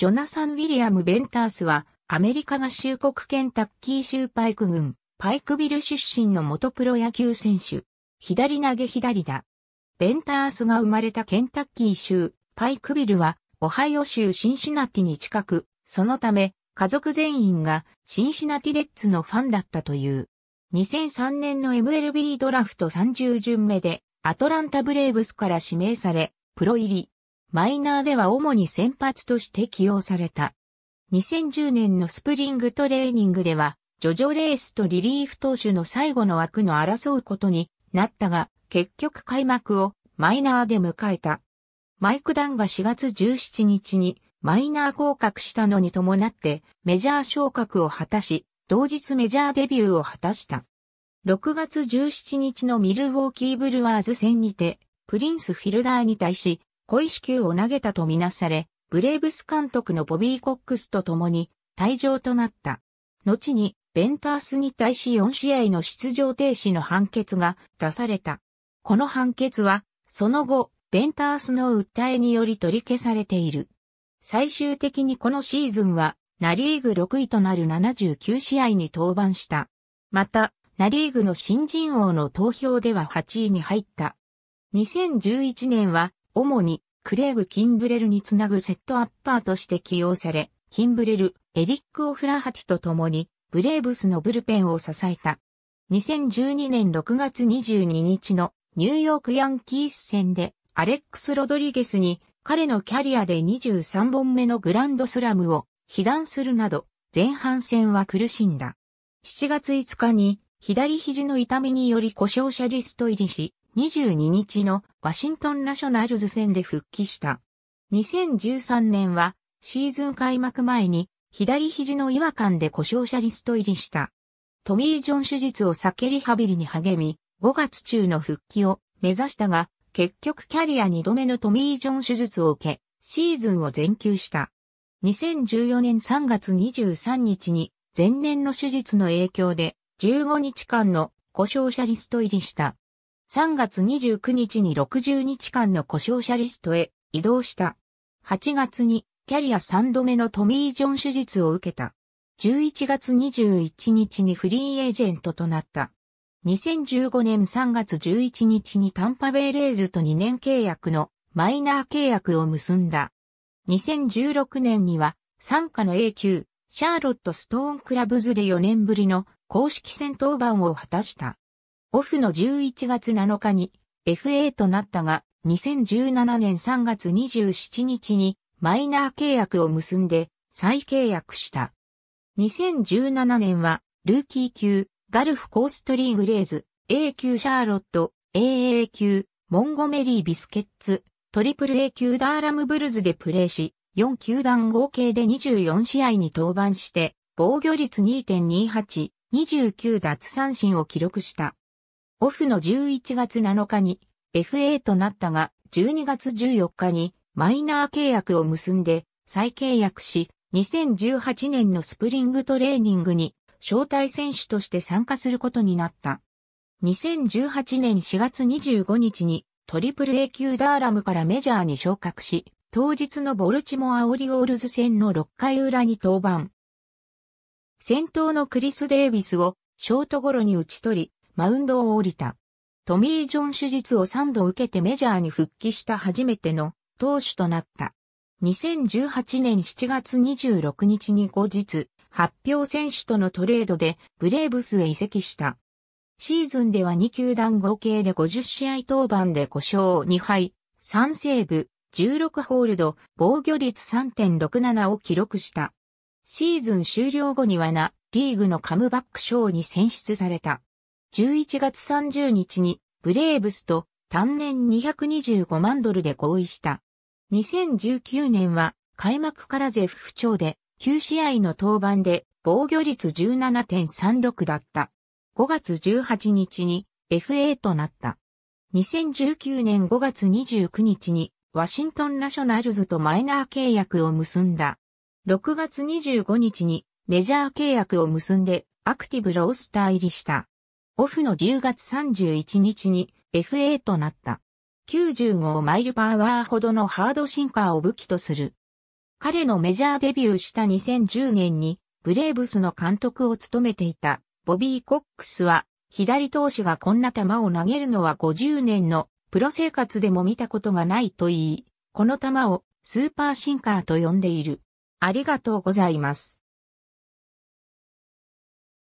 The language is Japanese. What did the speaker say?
ジョナサン・ウィリアム・ベンタースは、アメリカ合衆国ケンタッキー州パイク郡、パイクビル出身の元プロ野球選手。左投げ左打。ベンタースが生まれたケンタッキー州、パイクビルは、オハイオ州シンシナティに近く、そのため、家族全員がシンシナティレッズのファンだったという。2003年の MLB ドラフト30巡目で、アトランタブレーブスから指名され、プロ入り。マイナーでは主に先発として起用された。2010年のスプリングトレーニングでは、ジョジョレースとリリーフ投手の最後の枠の争うことになったが、結局開幕をマイナーで迎えた。マイク・ダンが4月17日にマイナー降格したのに伴ってメジャー昇格を果たし、同日メジャーデビューを果たした。6月17日のミルウォーキー・ブルワーズ戦にて、プリンス・フィルダーに対し、故意死球を投げたとみなされ、ブレーブス監督のボビー・コックスと共に退場となった。後に、ベンタースに対し4試合の出場停止の判決が出された。この判決は、その後、ベンタースの訴えにより取り消されている。最終的にこのシーズンは、ナ・リーグ6位となる79試合に登板した。また、ナ・リーグの新人王の投票では8位に入った。2011年は、主にクレイグ・キンブレルにつなぐセットアッパーとして起用され、キンブレル、エリック・オフラハティと共にブレーブスのブルペンを支えた。2012年6月22日のニューヨーク・ヤンキース戦でアレックス・ロドリゲスに彼のキャリアで23本目のグランドスラムを被弾するなど前半戦は苦しんだ。7月5日に左肘の痛みにより故障者リスト入りし、22日のワシントンナショナルズ戦で復帰した。2013年はシーズン開幕前に左肘の違和感で故障者リスト入りした。トミー・ジョン手術を避けリハビリに励み、5月中の復帰を目指したが、結局キャリア2度目のトミー・ジョン手術を受け、シーズンを全休した。2014年3月23日に前年の手術の影響で15日間の故障者リスト入りした。3月29日に60日間の故障者リストへ移動した。8月にキャリア3度目のトミー・ジョン手術を受けた。11月21日にフリーエージェントとなった。2015年3月11日にタンパベイレイズと2年契約のマイナー契約を結んだ。2016年には傘下の A 級シャーロット・ストーン・クラブズで4年ぶりの公式戦登板を果たした。オフの11月7日に FA となったが、2017年3月27日にマイナー契約を結んで再契約した。2017年はルーキー級ガルフコーストリーグレーズ、A 級シャーロット、AA 級モンゴメリービスケッツ、トリプル A 級ダーラムブルズでプレーし、4球団合計で24試合に登板して、防御率 2.28、29奪三振を記録した。オフの11月7日に FA となったが、12月14日にマイナー契約を結んで再契約し、2018年のスプリングトレーニングに招待選手として参加することになった。2018年4月25日にトリプル A 級ダーラムからメジャーに昇格し、当日のボルチモア・オリオールズ戦の6回裏に登板。先頭のクリス・デイビスをショートゴロに打ち取り、マウンドを降りた。トミー・ジョン手術を3度受けてメジャーに復帰した初めての投手となった。2018年7月26日に後日、発表選手とのトレードでブレーブスへ移籍した。シーズンでは2球団合計で50試合登板で5勝2敗、3セーブ、16ホールド、防御率 3.67 を記録した。シーズン終了後にはナ・リーグのカムバック賞に選出された。11月30日にブレーブスと単年225万ドルで合意した。2019年は開幕から絶不調で9試合の登板で防御率 17.36 だった。5月18日に FA となった。2019年5月29日にワシントンナショナルズとマイナー契約を結んだ。6月25日にメジャー契約を結んでアクティブロースター入りした。オフの10月31日に FA となった。95マイルパワーほどのハードシンカーを武器とする。彼のメジャーデビューした2010年にブレーブスの監督を務めていたボビー・コックスは左投手がこんな球を投げるのは50年のプロ生活でも見たことがないと言い、この球をスーパーシンカーと呼んでいる。ありがとうございます。